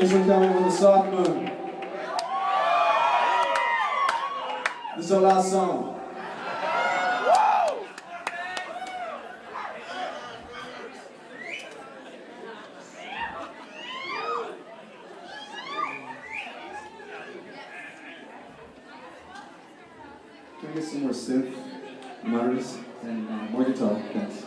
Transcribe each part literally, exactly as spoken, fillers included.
Please look down over the south moon. This is our last song. Can I get some more synth, mutters, and uh, more guitar? Thanks.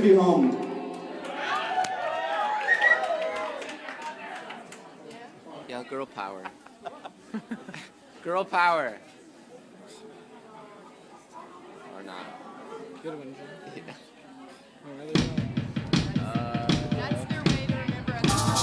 to be harmed. Yeah, girl power. Girl power. Or not. Good one, Jim. Yeah. Uh, That's their way to remember us.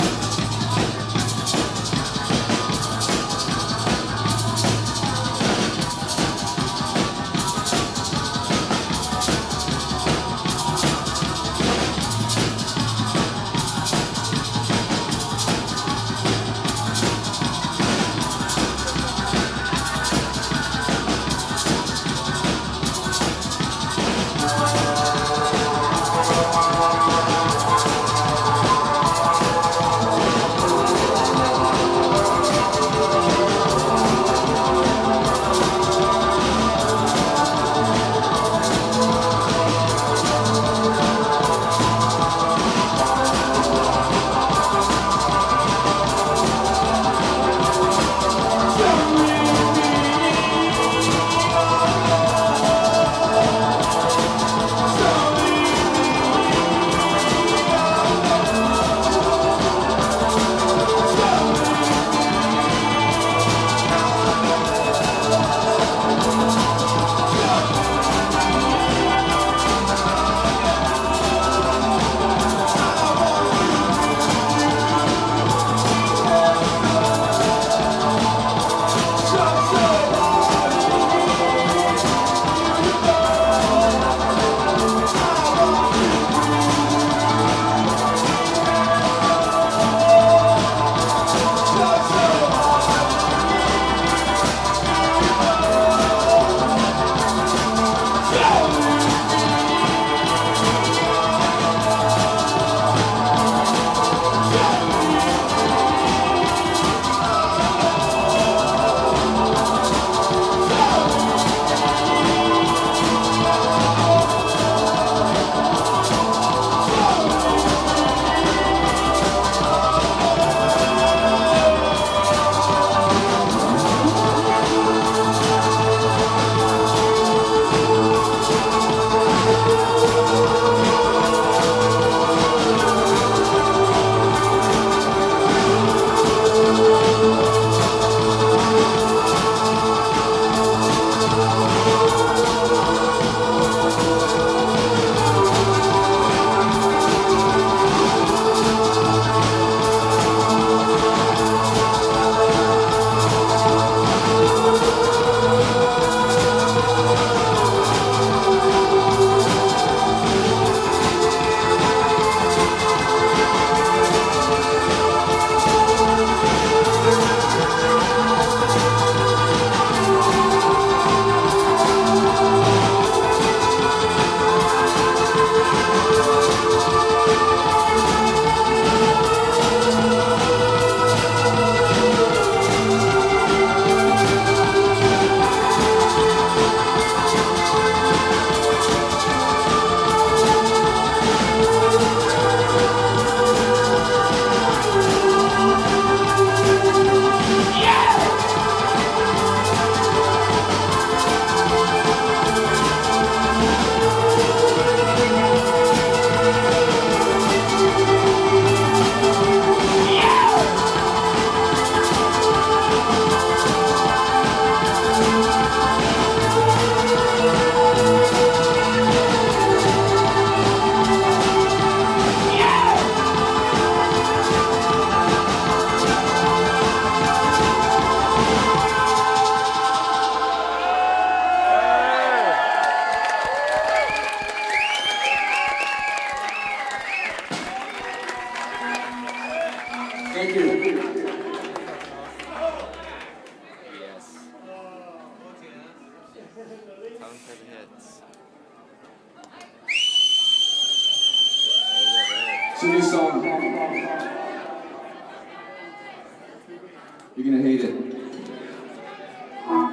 Thank you. Yes. Time for the hits. It's a new song. You're gonna hate it. Oh,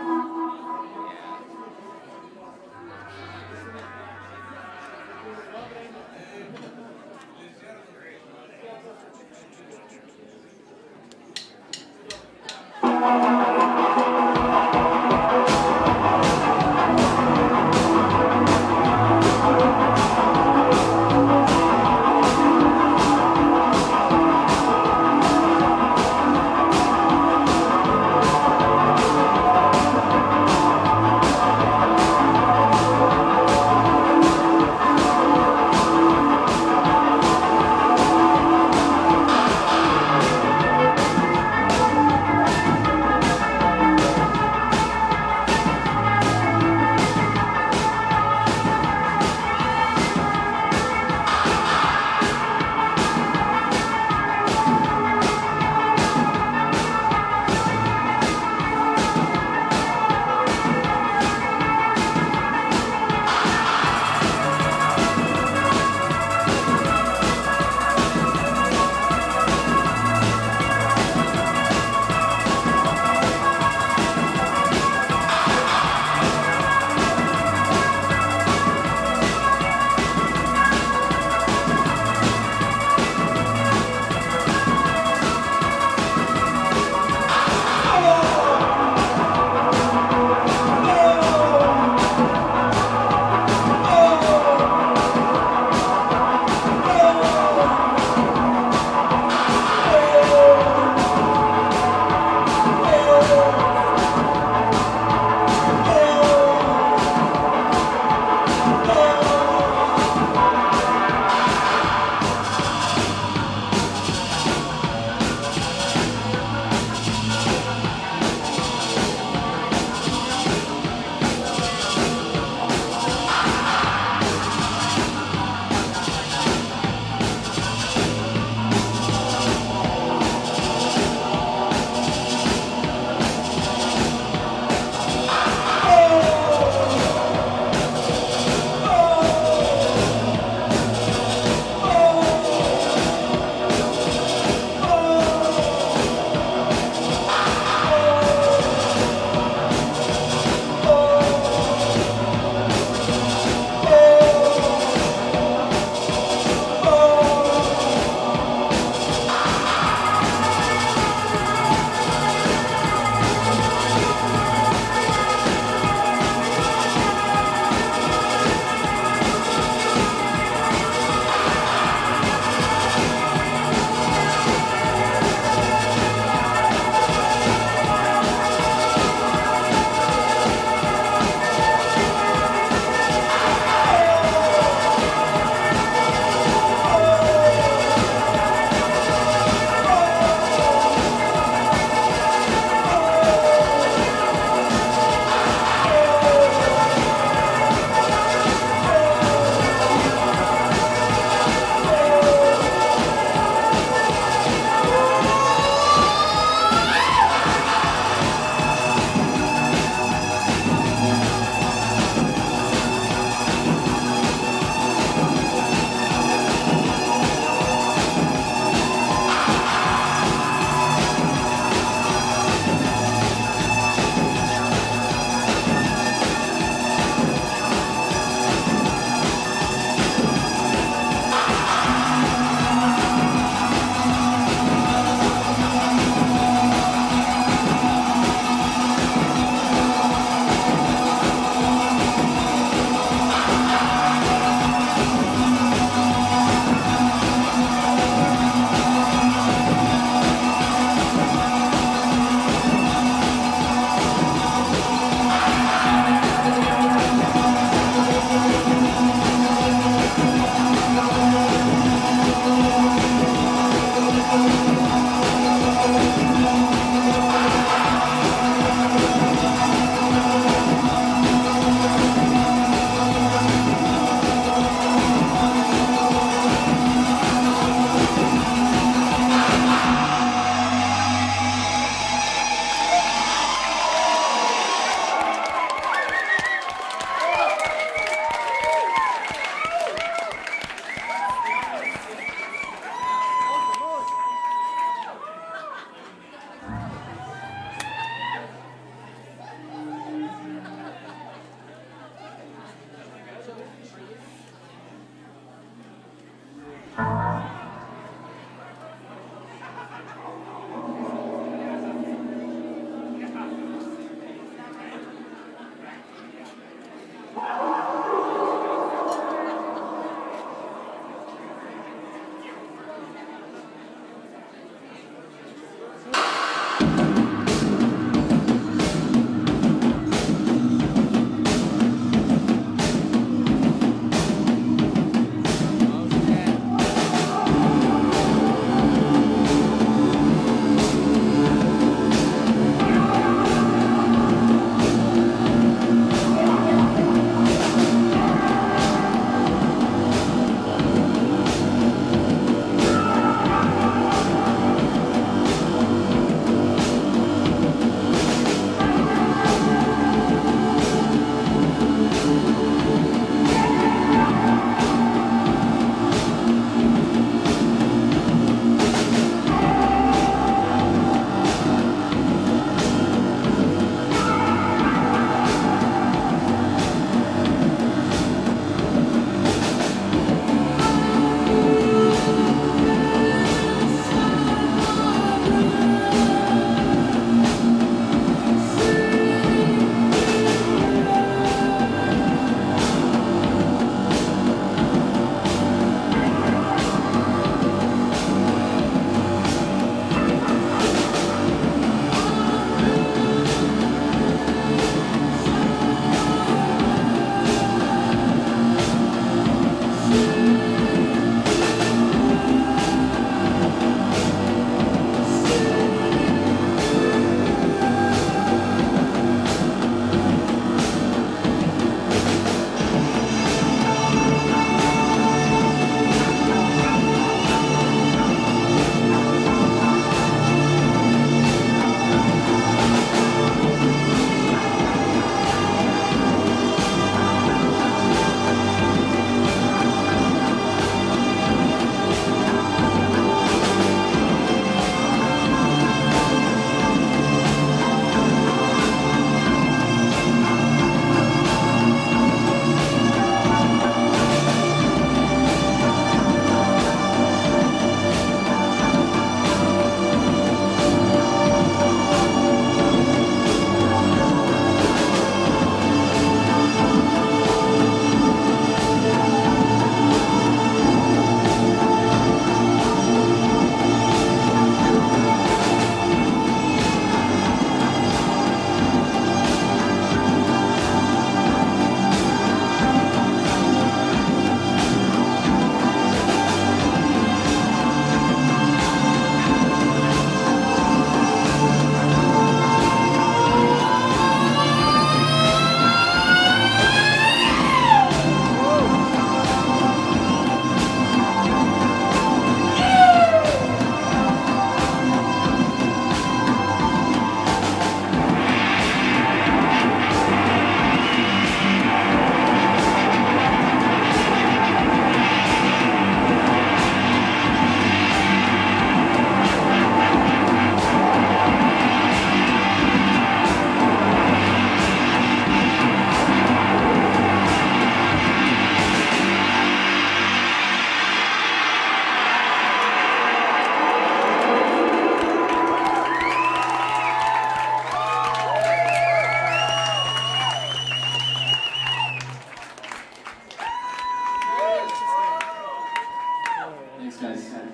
Thanks, guys.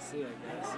See, I guess.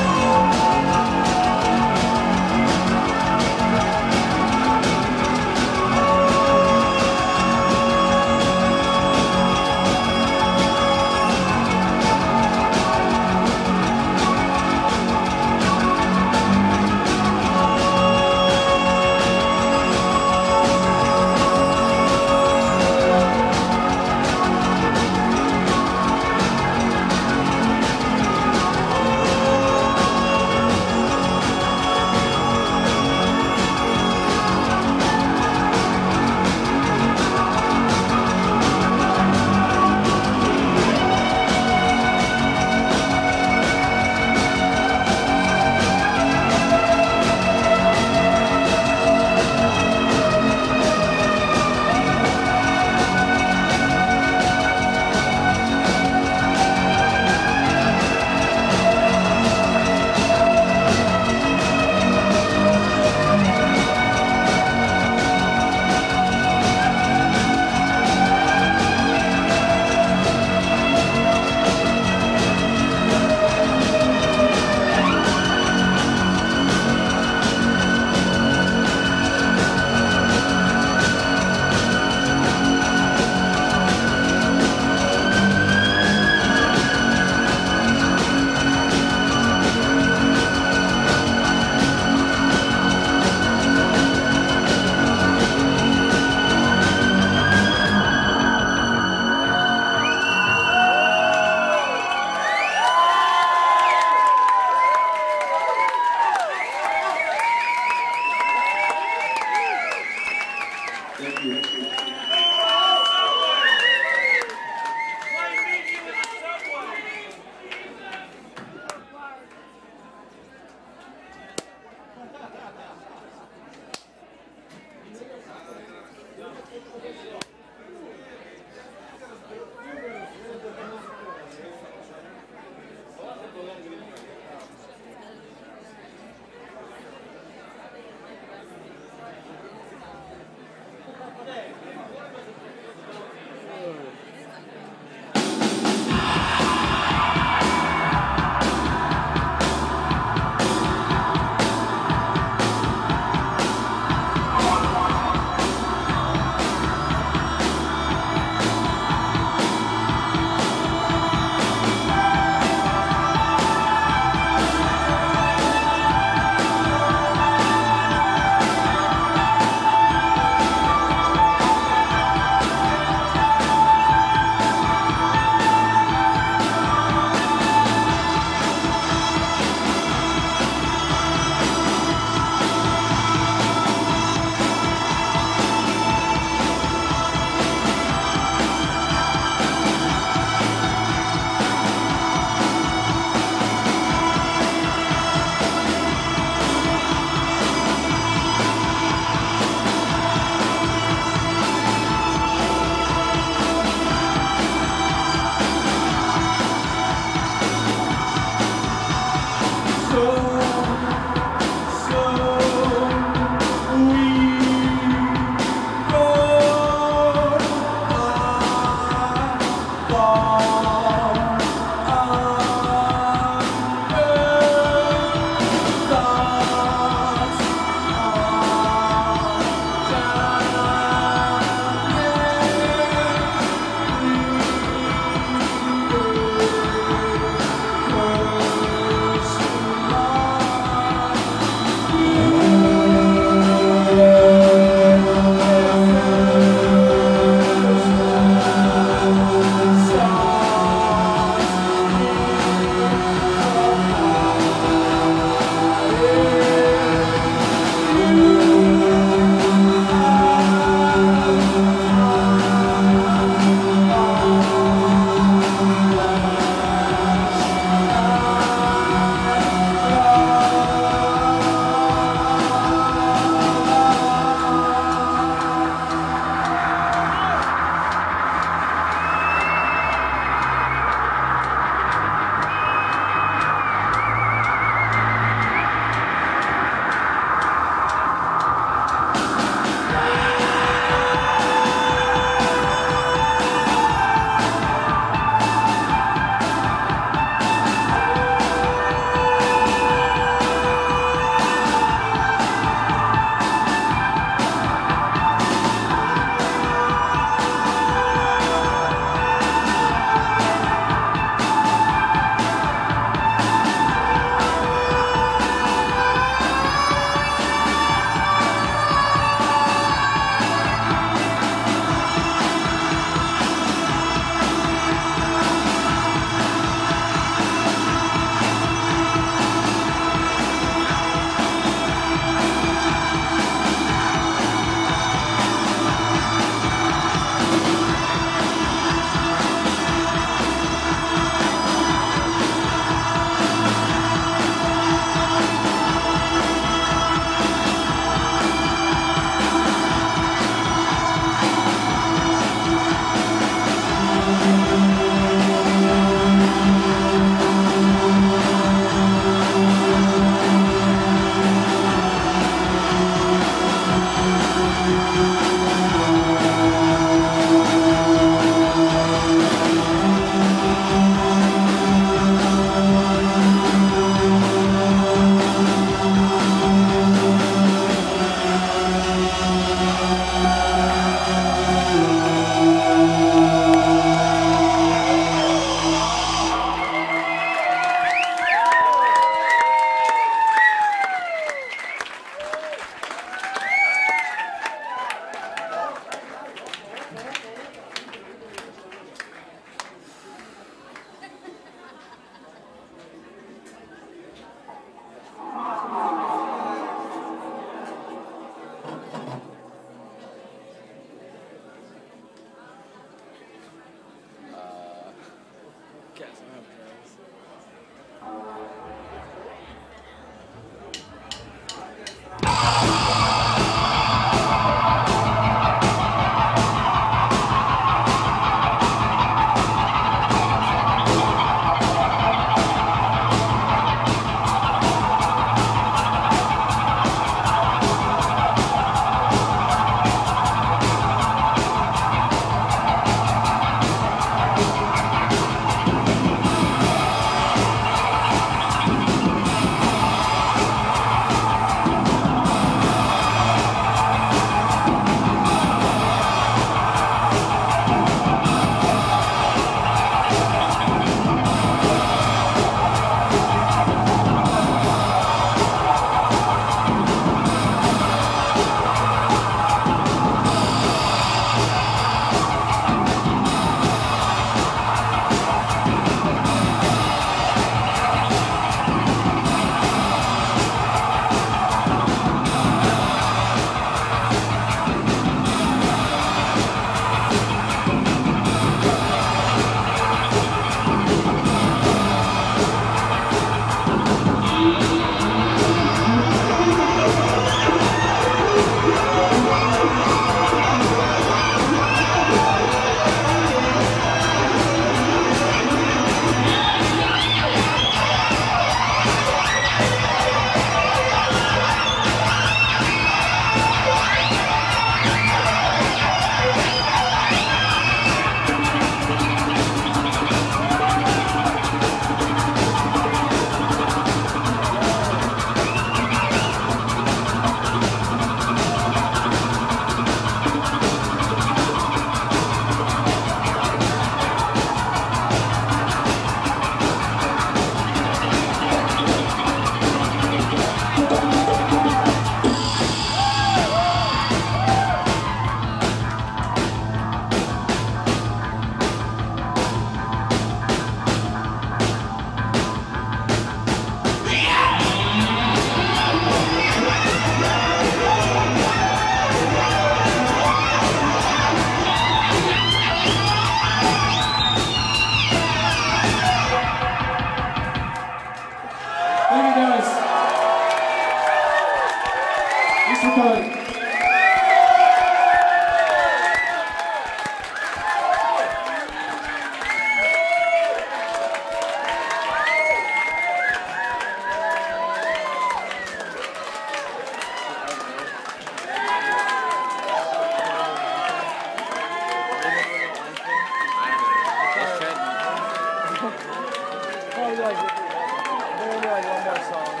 Only like only like one more song.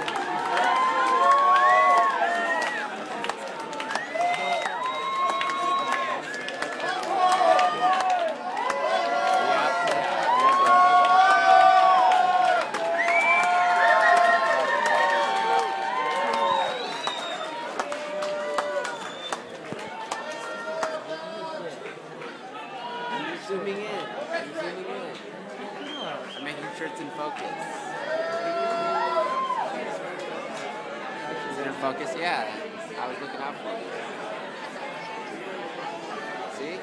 Zooming in. I'm zooming in. I'm making sure it's in focus. Is it in focus? Yeah. I was looking out for it. See?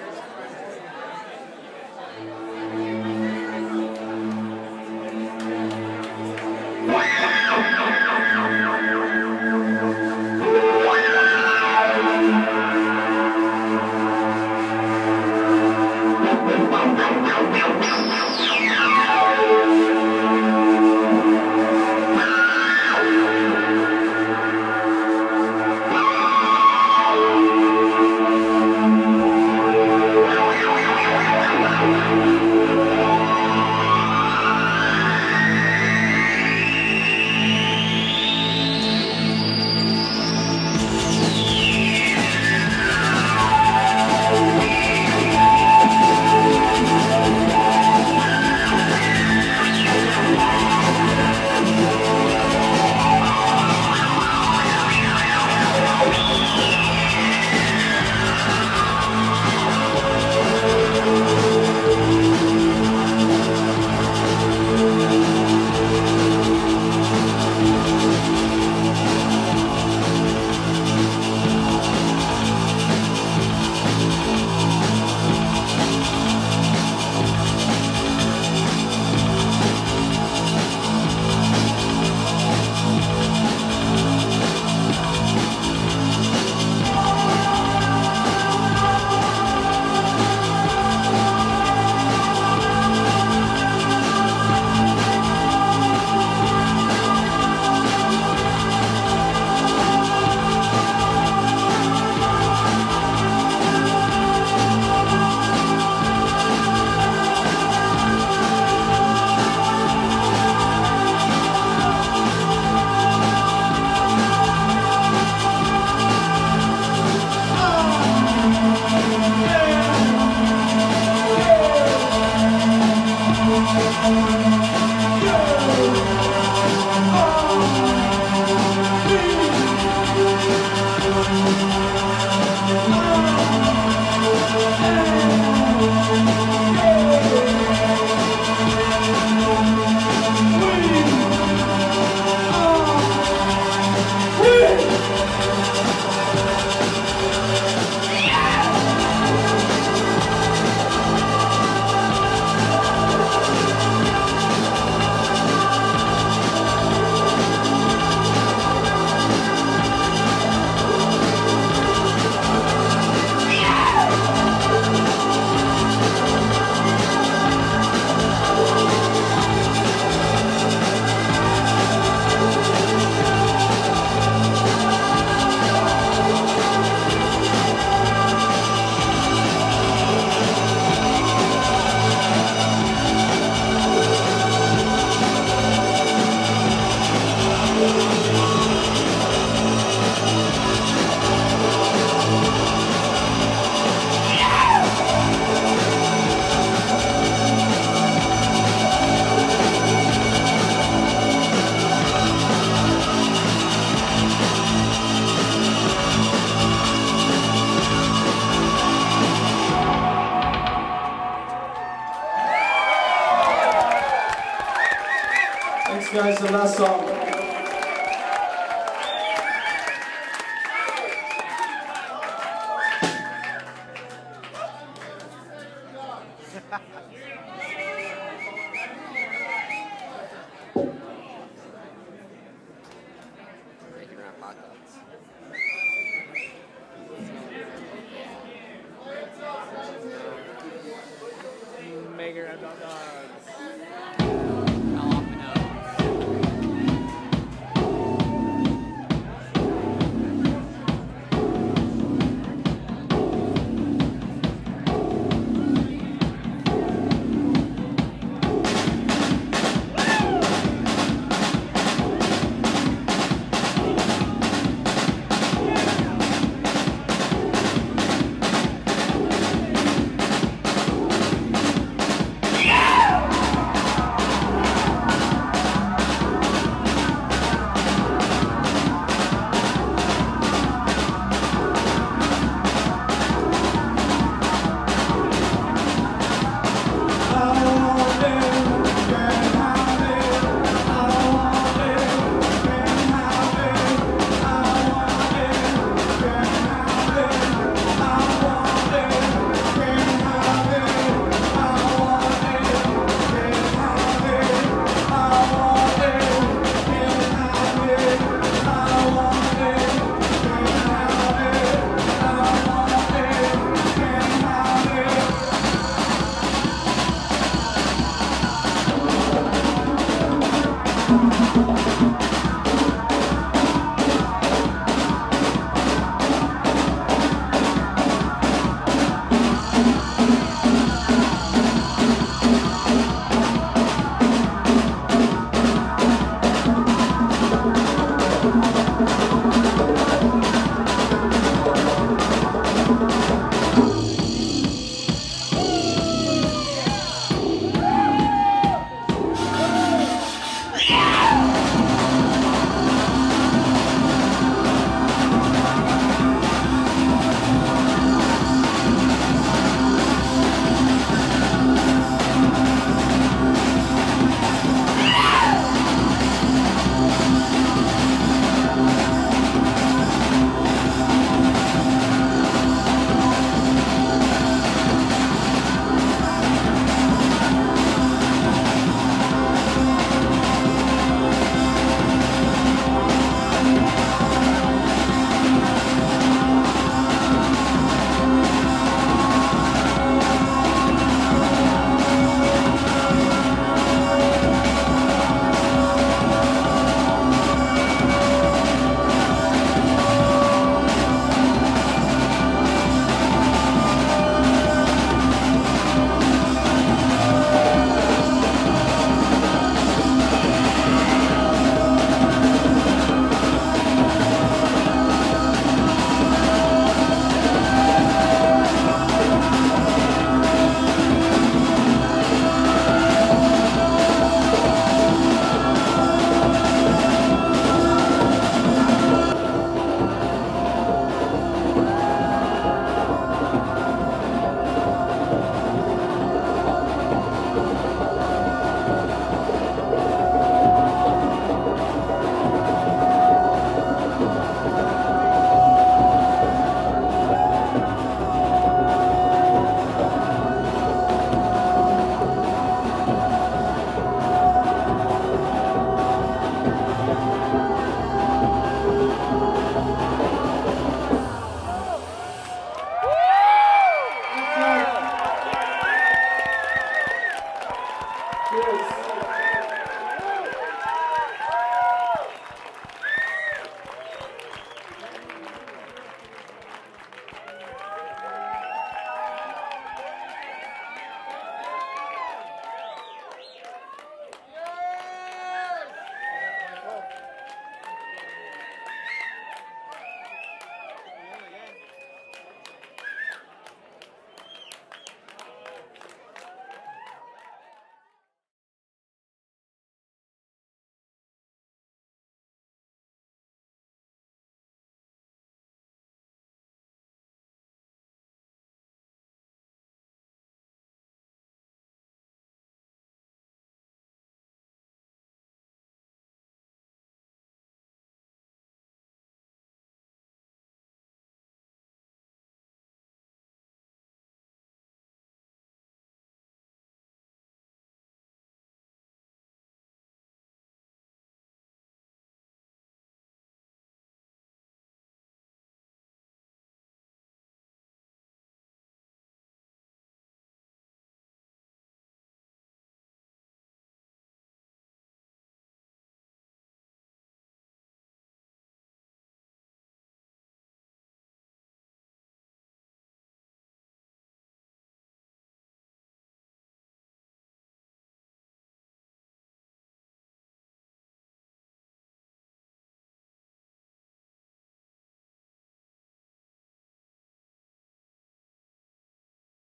Guys, the last song.